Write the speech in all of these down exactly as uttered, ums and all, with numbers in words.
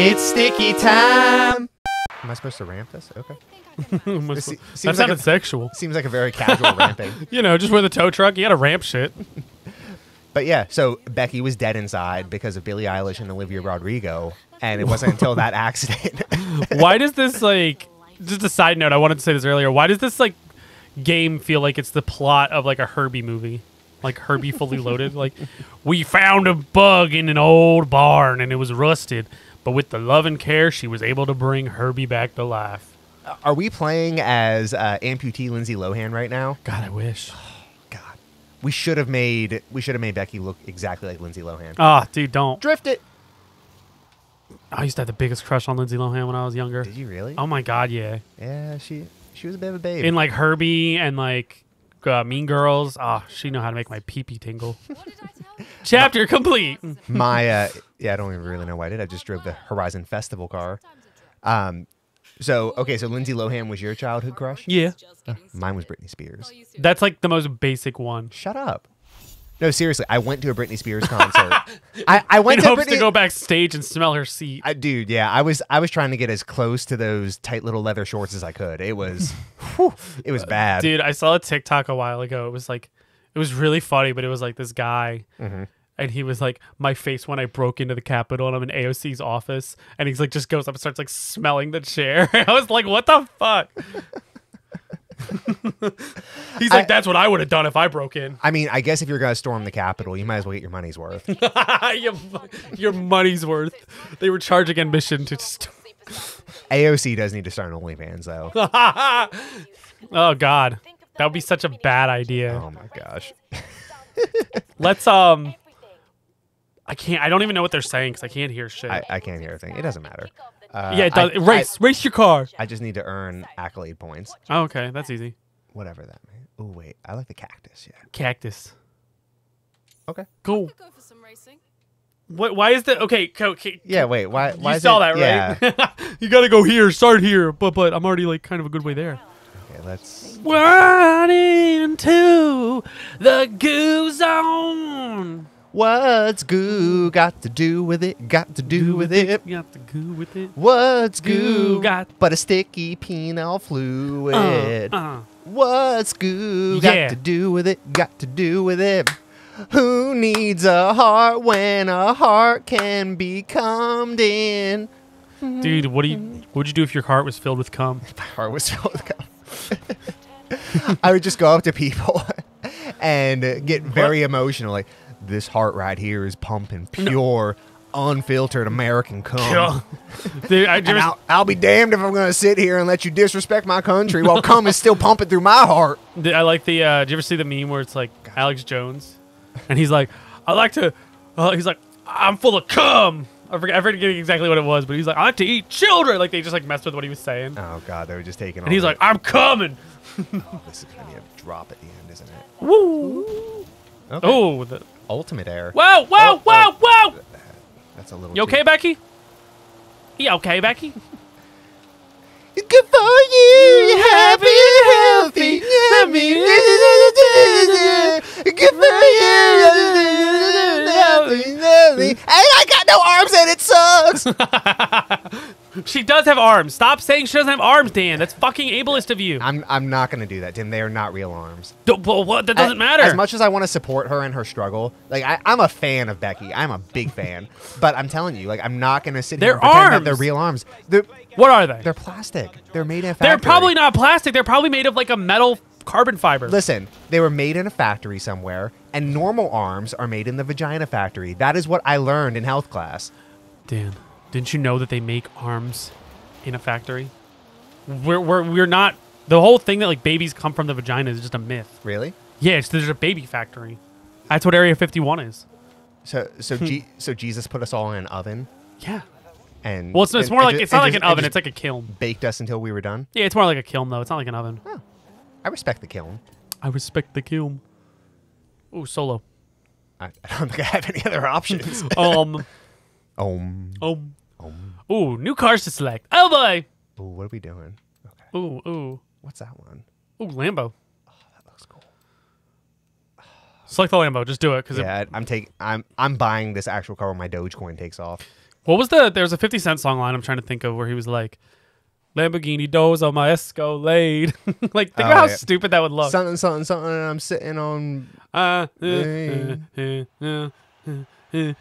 It's sticky time. Am I supposed to ramp this? Okay. That sounded like sexual. Seems like a very casual ramping. You know, just with a tow truck, you gotta ramp shit. But yeah, so Becky was dead inside because of Billie Eilish and Olivia Rodrigo, and it wasn't until that accident. Why does this, like, just a side note, I wanted to say this earlier, why does this, like, game feel like it's the plot of, like, a Herbie movie? Like, Herbie Fully Loaded? Like, we found a bug in an old barn, and it was rusted, but with the love and care, she was able to bring Herbie back to life. Are we playing as uh, amputee Lindsay Lohan right now? God, I wish. Oh, God, we should have made we should have made Becky look exactly like Lindsay Lohan. Ah, oh, dude, don't drift it. I used to have the biggest crush on Lindsay Lohan when I was younger. Did you really? Oh my God, yeah. Yeah, she she was a bit of a babe. In like Herbie and like uh, Mean Girls. Ah, oh, she knew how to make my pee pee tingle. What did I tell you? Chapter complete. My uh, yeah, I don't even really know why I did. I just drove the Horizon Festival car. Um. So, okay, so Lindsay Lohan was your childhood crush? Yeah. Oh, mine was Britney Spears. That's like the most basic one. Shut up. No, seriously, I went to a Britney Spears concert. I, I went In to hopes Britney... to go backstage and smell her seat. I, dude, yeah, I was I was trying to get as close to those tight little leather shorts as I could. It was, whew, it was bad. Dude, I saw a TikTok a while ago. It was like, it was really funny, but it was like this guy. Mm-hmm. And he was like, my face when I broke into the Capitol and I'm in A O C's office. And he's like, just goes up and starts like smelling the chair. I was like, what the fuck? He's I, like, that's what I would have done if I broke in. I mean, I guess if you're going to storm the Capitol, you might as well get your money's worth. your, your money's worth. They were charging admission to storm. A O C does need to start an OnlyFans, though. Oh, God. That would be such a bad idea. Oh, my gosh. Let's, um... I can't. I don't even know what they're saying because I can't hear shit. I, I can't hear a thing. It doesn't matter. Uh, yeah, it does. I, race, I, race your car. I just need to earn accolade points. Oh, okay, that's easy. Whatever that means. Oh wait, I like the cactus. Yeah, cactus. Okay, cool. Go for some racing. What? Why is that? Okay, okay. Yeah, wait. Why? why you saw it, that, right? Yeah. You gotta go here. Start here. But but I'm already like kind of a good way there. Okay, let's. We're into the goo zone. What's goo got to do with it? Got to do, do with it. it. Got to goo with it. What's goo, goo got but a sticky penile fluid? Uh, uh. What's goo yeah. got to do with it? Got to do with it. Who needs a heart when a heart can be cummed in? Dude, what do you? What would you do if your heart was filled with cum? If my heart was filled with cum, I would just go up to people and get very what? emotional, like. This heart right here is pumping pure, no. unfiltered American cum. Dude, I just, I'll, I'll be damned if I'm going to sit here and let you disrespect my country while cum is still pumping through my heart. Dude, I like the, uh, did you ever see the meme where it's like Alex Jones? And he's like, I like to, uh, he's like, I'm full of cum. I forget, I forget exactly what it was, but he's like, I like to eat children. Like they just like messed with what he was saying. Oh God, they were just taking on. And he's like, I'm coming. Oh, this is going to be a drop at the end, isn't it? Woo. Okay. Oh, the ultimate air. Whoa, whoa, oh, whoa, oh. whoa! That's a little. You okay, cheap. Becky? You okay, Becky? Good for you, happy, healthy. Good for you. And I got no arms, and it sucks. She does have arms. Stop saying she doesn't have arms, Dan. That's fucking ableist of you. I'm I'm not gonna do that, Tim. They are not real arms. Don't, well, what? That doesn't I, matter. As much as I want to support her in her struggle, like I, I'm a fan of Becky. I'm a big fan. But I'm telling you, like I'm not gonna sit here and pretend that they're real arms. They're, what are they? They're plastic. They're made in a factory. They're probably not plastic. They're probably made of like a metal carbon fiber. Listen, they were made in a factory somewhere, and normal arms are made in the vagina factory. That is what I learned in health class. Dan, didn't you know that they make arms in a factory? We're, we're, we're not... The whole thing that like babies come from the vagina is just a myth. Really? Yeah, it's, there's a baby factory. That's what Area fifty-one is. So so, G, so Jesus put us all in an oven? Yeah. And, well, it's, and, it's more like just, it's not like just, an oven; it's like a kiln. Baked us until we were done. Yeah, it's more like a kiln though. It's not like an oven. Oh. I respect the kiln. I respect the kiln. Ooh, solo. I, I don't think I have any other options. um. Um. Um. Um. Ooh, new cars to select. Oh boy. Ooh, what are we doing? Okay. Ooh, ooh. What's that one? Ooh, Lambo. Oh, that looks cool. Select the Lambo. Just do it, because yeah, I'm taking. I'm I'm buying this actual car when my Dogecoin takes off. What was the, there was a fifty cent song line I'm trying to think of where he was like, Lamborghini doors on my Escalade. Like, think oh, about how yeah. stupid that would look. Something, something, something, and I'm sitting on... Uh, uh, uh, uh, uh, uh, uh,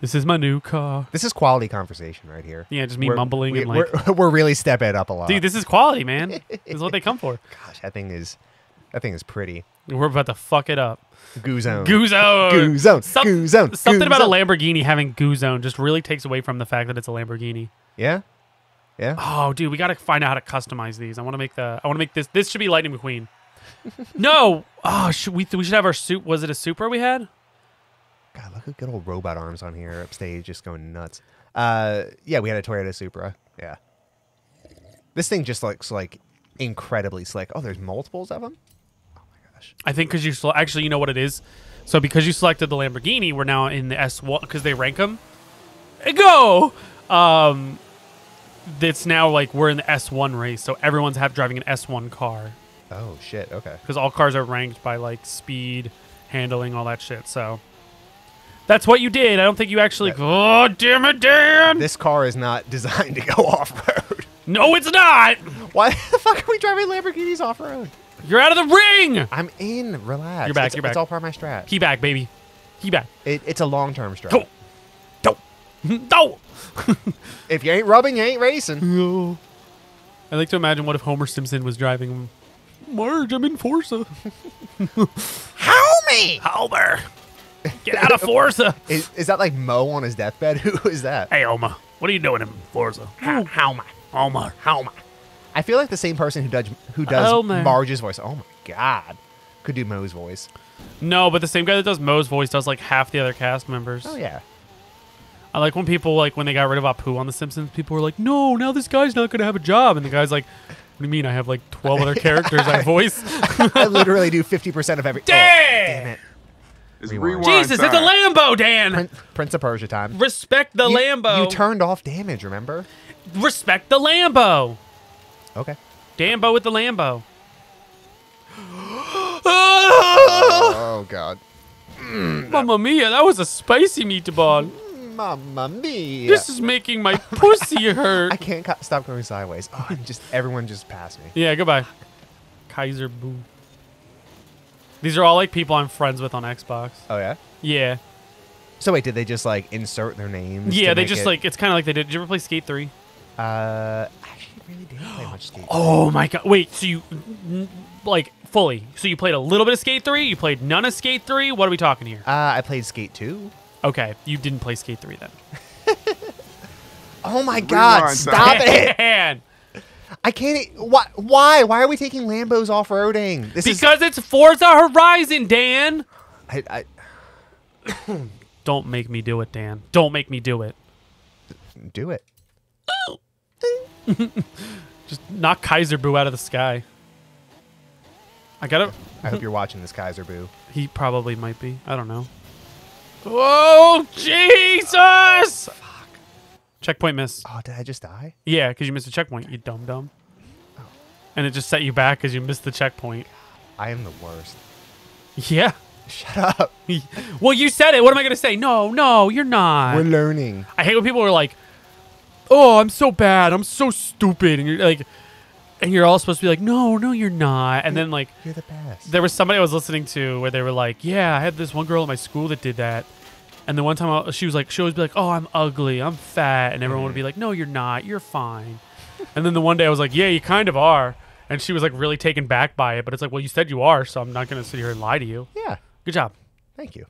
this is my new car. This is quality conversation right here. Yeah, just me we're, mumbling we, and like... We're, we're really stepping it up a lot. Dude, this is quality, man. This is what they come for. Gosh, that thing is... That thing is pretty. We're about to fuck it up. Goo zone. Goo zone. Goo zone. Some, goo zone. Something goo about zone. a Lamborghini having goo zone just really takes away from the fact that it's a Lamborghini. Yeah. Yeah. Oh, dude, we gotta find out how to customize these. I want to make the. I want to make this. This should be Lightning McQueen. No. Oh, should we? We should have our suit. Was it a Supra we had? God, look at good old robot arms on here upstage, just going nuts. Uh, yeah, we had a Toyota Supra. Yeah. This thing just looks like incredibly slick. Oh, there's multiples of them. I think because you sl actually, you know what it is. So because you selected the Lamborghini, we're now in the S one because they rank them. Go! Um, it's now like we're in the S one race, so everyone's have driving an S one car. Oh shit! Okay. Because all cars are ranked by like speed, handling, all that shit. So that's what you did. I don't think you actually. That, oh damn it, Dan! This car is not designed to go off road. No, it's not. Why the fuck are we driving Lamborghinis off road? You're out of the ring! I'm in. Relax. You're back. It's, you're back. It's all part of my strat. Key back, baby. Key back. It, it's a long-term strat. Go. Go. Go. If you ain't rubbing, you ain't racing. No. I like to imagine what if Homer Simpson was driving. Marge, I'm in Forza. Homie! Homer. Get out of Forza. Is, is that like Mo on his deathbed? Who is that? Hey, Homer. What are you doing in Forza? Homer. Homer. Homer. Homer. I feel like the same person who does who does oh, Marge's voice. Oh my god, could do Moe's voice. No, but the same guy that does Moe's voice does like half the other cast members. Oh yeah. I like when people like when they got rid of Apu on The Simpsons. People were like, "No, now this guy's not going to have a job." And the guy's like, "What do you mean? I have like twelve other characters I voice." I literally do fifty percent of every. Damn, oh, damn it. It's rewind. Rewind Jesus, time. It's a Lambo, Dan. Prince, Prince of Persia time. Respect the you, Lambo. You turned off damage. Remember? Respect the Lambo. Okay. Dambo with the Lambo. Oh, God. Mm, Mamma mia, that was a spicy meatball. Mamma mia. This is making my pussy hurt. I can't stop going sideways. Oh, I'm just everyone just passed me. Yeah, goodbye. Kaiser Boo. These are all like people I'm friends with on Xbox. Oh, yeah? Yeah. So, wait, did they just like insert their names? Yeah, they just it... like, it's kind of like they did. Did you ever play Skate three? Uh, actually, really didn't play much Skate three. Oh my god! Wait, so you like fully? So you played a little bit of Skate three? You played none of Skate three? What are we talking here? Uh, I played Skate two. Okay, you didn't play Skate three then. Oh my god! Rewind stop time. it! Man. I can't. Why? Why? Why are we taking Lambos off roading? This because is... it's Forza Horizon, Dan. I. I... Don't make me do it, Dan. Don't make me do it. Do it. Oh. Just knock Kaiser Boo out of the sky. I gotta. I hope you're watching this, Kaiser Boo. He probably might be. I don't know. Oh Jesus! Oh, fuck. Checkpoint miss. Oh, did I just die? Yeah, because you missed a checkpoint. You dumb dumb. Oh. And it just set you back because you missed the checkpoint. I am the worst. Yeah. Shut up. Well, you said it. What am I gonna say? No, no, you're not. We're learning. I hate when people are like. Oh, I'm so bad. I'm so stupid. And you're like, and you're all supposed to be like, no, no, you're not. And you're, then like, you're the best. There was somebody I was listening to where they were like, yeah, I had this one girl in my school that did that. And the one time I, she was like, she always be like, oh, I'm ugly. I'm fat. And everyone mm. would be like, no, you're not. You're fine. And then the one day I was like, yeah, you kind of are. And she was like really taken back by it. But it's like, well, you said you are, so I'm not going to sit here and lie to you. Yeah. Good job. Thank you.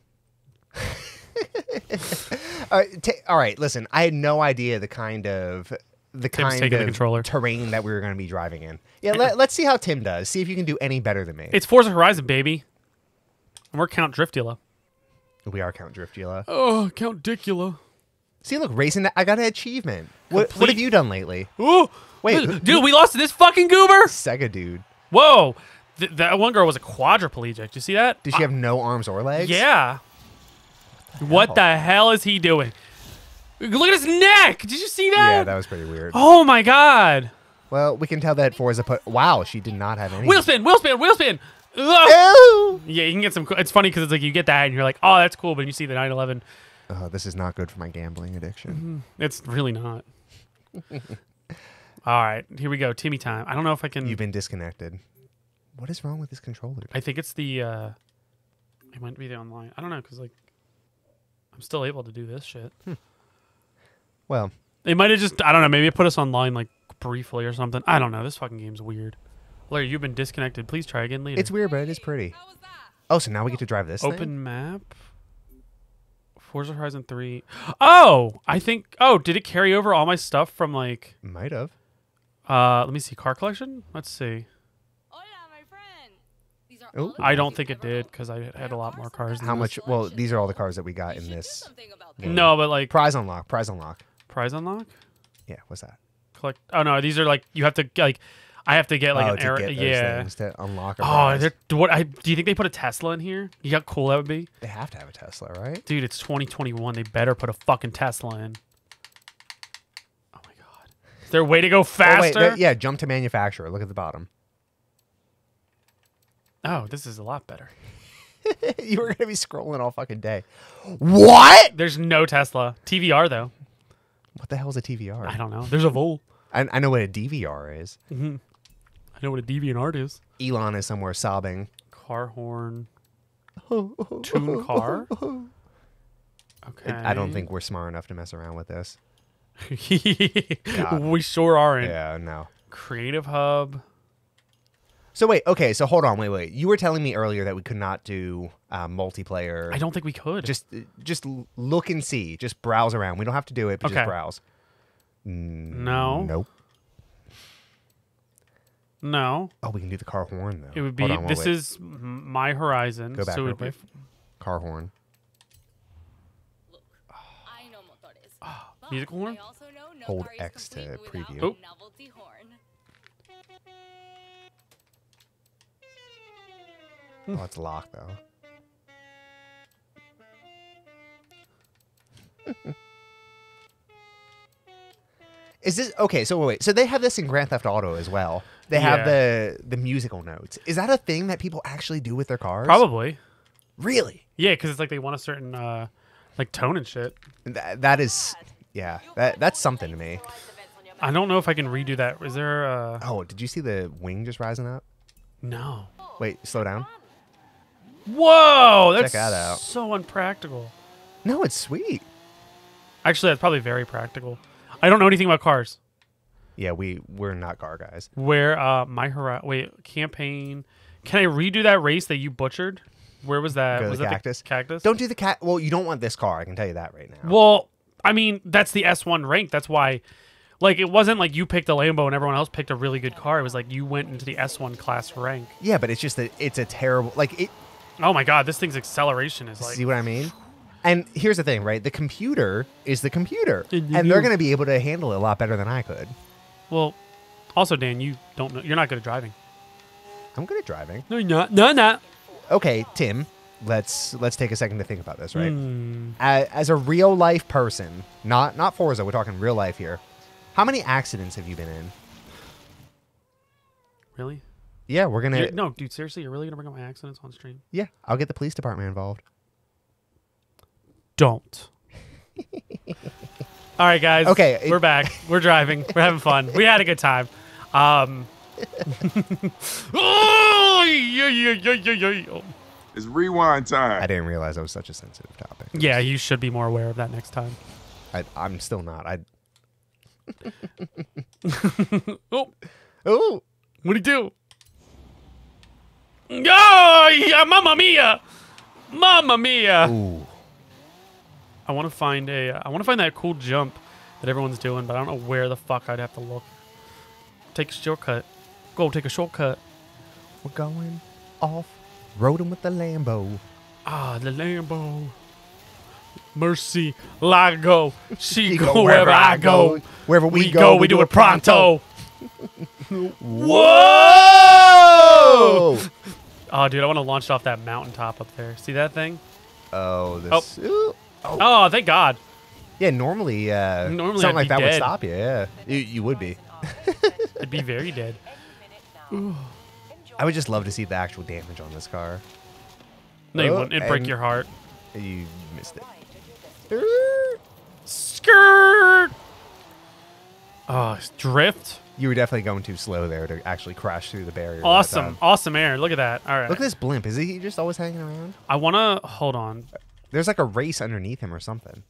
All right, t all right, listen. I had no idea the kind of the Tim's kind of the terrain that we were going to be driving in. Yeah, let, let's see how Tim does. See if you can do any better than me. It's Forza Horizon, baby. And we're Count Driftula. We are Count Driftula. Oh, Count Dicula. See, look, racing. I got an achievement. What, what have you done lately? Ooh, wait, dude, who, we lost to this fucking goober. Sega dude. Whoa, Th that one girl was a quadriplegic. Did you see that? Did she I have no arms or legs? Yeah. What the hell is he doing? Look at his neck! Did you see that? Yeah, that was pretty weird. Oh my god! Well, we can tell that Forza put. Wow, she did not have any. Wheel spin! Wheel spin! Wheel spin! Ugh. Ew. Yeah, you can get some. It's funny because it's like you get that and you're like, oh, that's cool, but you see the nine eleven oh, this is not good for my gambling addiction. Mm-hmm. It's really not. All right, here we go. Timmy time. I don't know if I can... You've been disconnected. What is wrong with this controller? I think it's the... Uh... It might be the online. I don't know, because like, I'm still able to do this shit. Hmm. Well... It might have just... I don't know. Maybe it put us online like briefly or something. I don't know. This fucking game's weird. Larry, you've been disconnected. Please try again later. It's weird, but it is pretty. Oh, so now we get to drive this Open thing? Map. Forza Horizon three. Oh! I think... Oh, did it carry over all my stuff from like... Might have. Uh, let me see. Car collection? Let's see. Hola, my friend. These are all I don't think it did because I had a lot more cars. How much... Well, these are all the cars that we got in this. No, but like... Prize unlock. Prize unlock. Prize unlock? Yeah, what's that? Collect. Oh no, these are like you have to like. I have to get like oh, an to get those yeah things to unlock. A oh, what? I do you think they put a Tesla in here? You know how cool that would be? They have to have a Tesla, right? Dude, it's twenty twenty-one. They better put a fucking Tesla in. Oh my god, is there a way to go faster? Oh, wait, yeah, jump to manufacturer. Look at the bottom. Oh, this is a lot better. You were gonna be scrolling all fucking day. What? There's no Tesla. T V R though. What the hell is a T V R? I don't know. There's a vole. I, I know what a D V R is. Mm-hmm. I know what a DeviantArt is. Elon is somewhere sobbing. Car horn. Tune car. Okay. I don't think we're smart enough to mess around with this. We sure aren't. Yeah, no. Creative hub. So wait, okay, so hold on, wait, wait. You were telling me earlier that we could not do uh, multiplayer. I don't think we could. Just just look and see. Just browse around. We don't have to do it, but okay. Just browse. No. Nope. No. Oh, we can do the car horn, though. It would be, on, this wait. is my horizon. Go back so real quick. Car horn. Look, oh. I know motores. Oh. Musical horn? I also know no Hold X to preview. Oh. Novelty horn. Oh, it's locked, though. Is this... Okay, so wait. So they have this in Grand Theft Auto as well. They yeah. have the, the musical notes. Is that a thing that people actually do with their cars? Probably. Really? Yeah, because it's like they want a certain uh, like tone and shit. That, that is... Yeah, that that's something to me. I don't know if I can redo that. Is there a... Oh, did you see the wing just rising up? No. Wait, slow down. Whoa, that's Check that out. So unpractical. No, it's sweet. Actually, that's probably very practical. I don't know anything about cars. Yeah, we we're not car guys. Where uh my hurrah, wait campaign? Can I redo that race that you butchered? Where was that? Was the that cactus? The cactus? Don't do the cat. Well, you don't want this car. I can tell you that right now. Well, I mean that's the S one rank. That's why. Like, it wasn't like you picked a Lambo and everyone else picked a really good car. It was like you went into the S one class rank. Yeah, but it's just that it's a terrible... Like, it... Oh, my God. This thing's acceleration is like... See what I mean? And here's the thing, right? The computer is the computer. And they're going to be able to handle it a lot better than I could. Well, also, Dan, you don't know... You're not good at driving. I'm good at driving. No, you're not. No, not. Okay, Tim, let's let's take a second to think about this, right? Mm. As, as a real-life person, not, not Forza, we're talking real life here. How many accidents have you been in? Really? Yeah, we're going to... No, dude, seriously? You're really going to bring up my accidents on stream? Yeah, I'll get the police department involved. Don't. All right, guys. Okay. We're back. We're driving. We're having fun. We had a good time. Um... oh, yeah, yeah, yeah, yeah, yeah. It's rewind time. I didn't realize that was such a sensitive topic. Yeah, you should be more aware of that next time. I, I'm still not. I... oh, oh! What'd he do? Oh, yeah, mamma mia, mamma mia! Ooh. I want to find a. I want to find that cool jump that everyone's doing, but I don't know where the fuck I'd have to look. Take a shortcut. Go take a shortcut. We're going off roading with the Lambo. Ah, the Lambo. Mercy, Lago, she, she go, go wherever I go. go. Wherever we, we go, go, we, we do, do it pronto. Whoa! Oh, dude, I want to launch off that mountaintop up there. See that thing? Oh, this. Oh, oh. oh thank God. Yeah, normally, uh, normally something I'd like that dead. would stop you. Yeah, you, you would be. I'd be very dead. I would just love to see the actual damage on this car. No, oh, you wouldn't. It'd break your heart. You missed it. Skirt. Oh, it's drift. You were definitely going too slow there to actually crash through the barrier. Awesome. Awesome air. Look at that. All right. Look at this blimp. Is he just always hanging around? I want to... Hold on. There's like a race underneath him or something.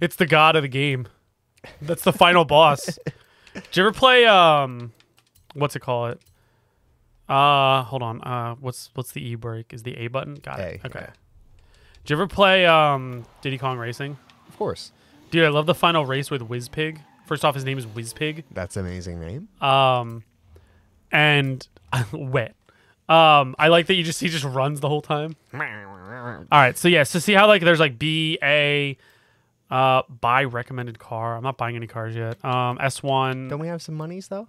It's the god of the game. That's the final boss. Did you ever play... um, What's it call it? Uh, hold on. Uh, What's what's the E break? Is the A button? Got it. A, okay. Yeah. Did you ever play um Diddy Kong Racing? Of course. Dude, I love the final race with WhizPig. First off, his name is WhizPig. That's an amazing name. Um, and wet. Um, I like that you just he just runs the whole time. All right, so yeah, so see how like there's like B A, uh, buy recommended car. I'm not buying any cars yet. Um, S one. Don't we have some monies though?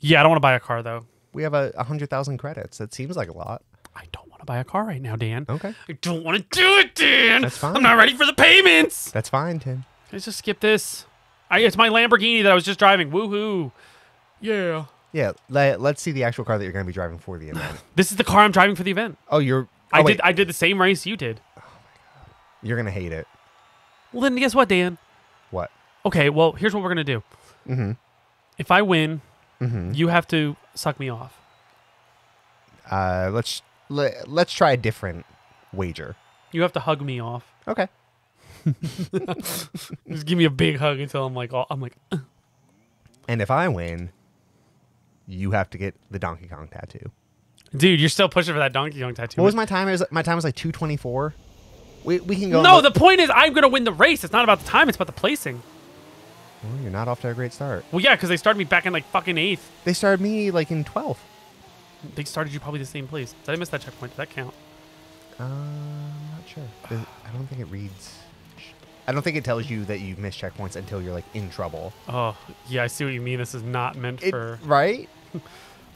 Yeah, I don't want to buy a car though. We have a hundred thousand credits. That seems like a lot. I don't want to buy a car right now, Dan. Okay. I don't want to do it, Dan. That's fine. I'm not ready for the payments. That's fine, Tim. Let's just skip this. I, it's my Lamborghini that I was just driving. Woohoo. Yeah. Yeah. Let, let's see the actual car that you're going to be driving for the event. This is the car I'm driving for the event. Oh, you're... Oh, I wait. did I did the same race you did. Oh, my God. You're going to hate it. Well, then guess what, Dan? What? Okay, well, here's what we're going to do. Mm-hmm. If I win, mm-hmm. you have to suck me off. Uh, let's... Let, let's try a different wager. You have to hug me off. Okay. Just give me a big hug until I'm like, oh, I'm like. Uh. And if I win, you have to get the Donkey Kong tattoo. Dude, you're still pushing for that Donkey Kong tattoo. What was my time? It was, my time was like two twenty-four. We we can go. No, the point is I'm gonna win the race. It's not about the time. It's about the placing. Well, you're not off to a great start. Well, yeah, because they started me back in like fucking eighth. They started me like in twelfth. They started you probably the same place. Did I miss that checkpoint? Did that count? Uh, I'm not sure. I don't think it reads. I don't think it tells you that you've missed checkpoints until you're like in trouble. Oh, yeah, I see what you mean. This is not meant it, for. Right?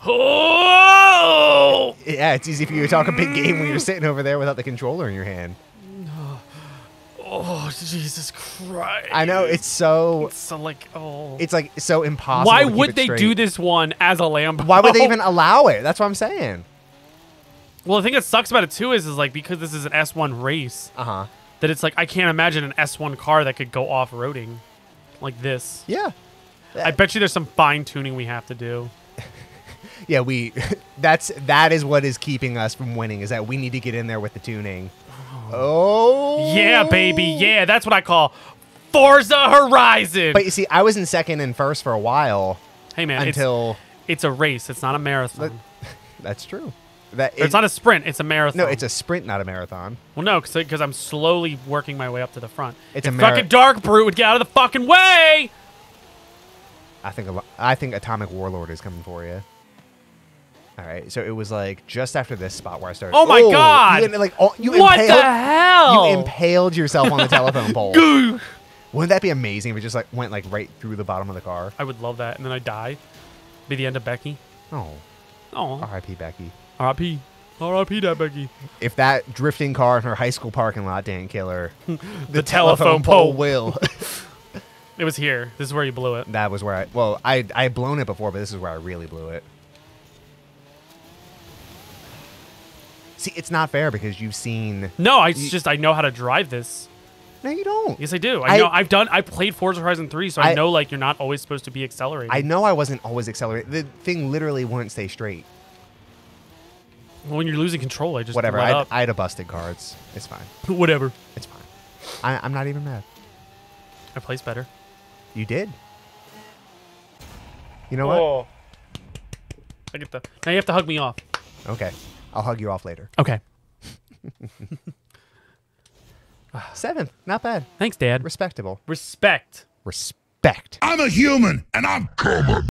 Oh! Yeah, it's easy for you to talk a big game when you're sitting over there without the controller in your hand. Oh, Jesus Christ. I know, it's so... It's so, like, oh... It's, like, so impossible. Why would they do this one as a Lambo? Why would they even allow it? That's what I'm saying. Well, the thing that sucks about it, too, is, is like, because this is an S one race, uh-huh. that it's, like, I can't imagine an S one car that could go off-roading like this. Yeah. I bet you there's some fine-tuning we have to do. Yeah, we... That's, that is what is keeping us from winning, is that we need to get in there with the tuning. Oh yeah, baby, yeah. That's what I call Forza Horizon. But you see, I was in second and first for a while. Hey man, until it's, it's a race. It's not a marathon. That, that's true. That it, it's not a sprint. It's a marathon. No, it's a sprint, not a marathon. Well, no, because I'm slowly working my way up to the front. It's if a fucking Dark Brute would get out of the fucking way. I think a, I think Atomic Warlord is coming for you. All right, so it was like just after this spot where I started. Oh my oh, God! You, like, oh, you what impaled, the hell? You impaled yourself on the telephone pole. Wouldn't that be amazing if it just like went like right through the bottom of the car? I would love that, and then I die. Be the end of Becky. Oh, oh. R I P Becky. R I P R I P that Becky. If that drifting car in her high school parking lot didn't kill her, the, the telephone, telephone pole will. It was here. This is where you blew it. That was where I. Well, I I had blown it before, but this is where I really blew it. See, it's not fair because you've seen. No, I you, just I know how to drive this. No, you don't. Yes, I do. I, I know. I've done. I played Forza Horizon three, so I, I know like you're not always supposed to be accelerating. I know I wasn't always accelerating. The thing literally wouldn't stay straight. Well, when you're losing control, I just whatever. I had, I had a busted car. It's it's fine. Whatever. It's fine. I, I'm not even mad. I placed better. You did. You know Whoa. what? I get the. Now you have to hug me off. Okay. I'll hug you off later. Okay. Seventh. Not bad. Thanks, Dad. Respectable. Respect. Respect. I'm a human, and I'm coming.